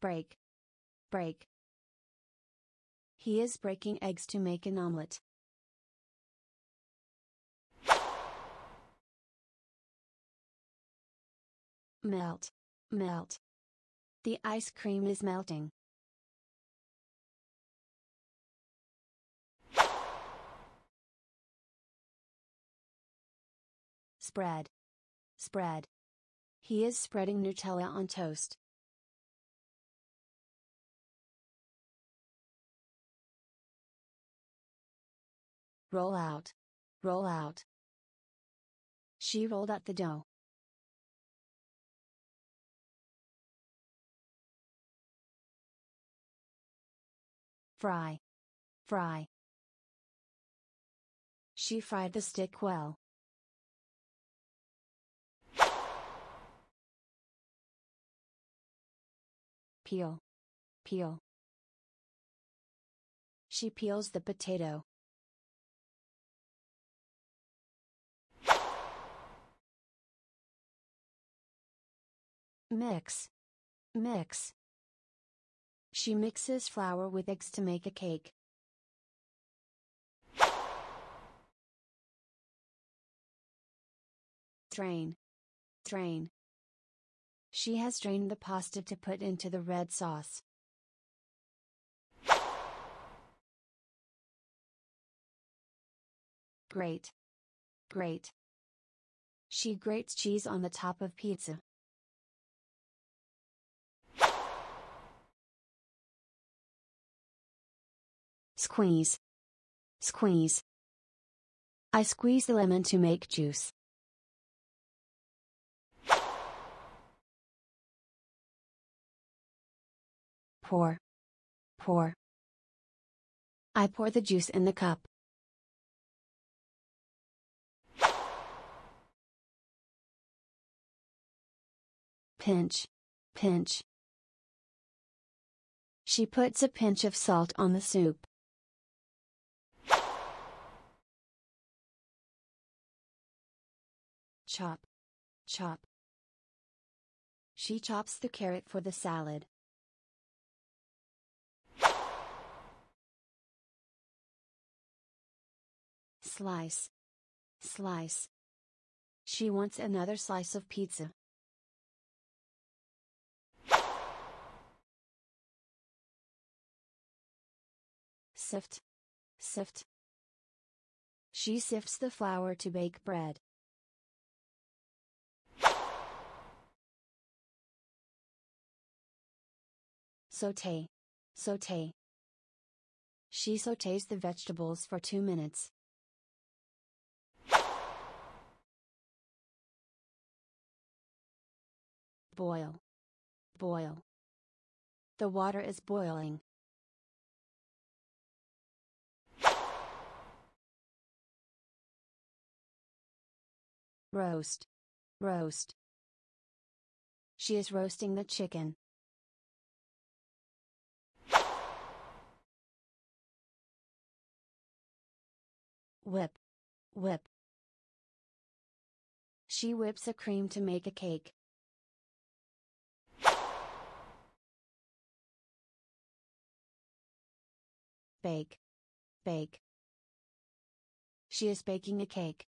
Break. Break. He is breaking eggs to make an omelette. Melt. Melt. The ice cream is melting. Spread. Spread. He is spreading Nutella on toast. Roll out. Roll out. She rolled out the dough. Fry. Fry. She fried the stick well. Peel. Peel. She peels the potato. Mix. Mix. She mixes flour with eggs to make a cake. Drain. Drain. She has drained the pasta to put into the red sauce. Grate. Grate. She grates cheese on the top of pizza. Squeeze. Squeeze. I squeeze the lemon to make juice. Pour. Pour. I pour the juice in the cup. Pinch. Pinch. She puts a pinch of salt on the soup. Chop. Chop. She chops the carrot for the salad. Slice. Slice. She wants another slice of pizza. Sift. Sift. She sifts the flour to bake bread. Sauté. Sauté. She sautés the vegetables for 2 minutes. Boil. Boil. The water is boiling. Roast. Roast. She is roasting the chicken. Whip. Whip. She whips a cream to make a cake. Bake. Bake. She is baking a cake.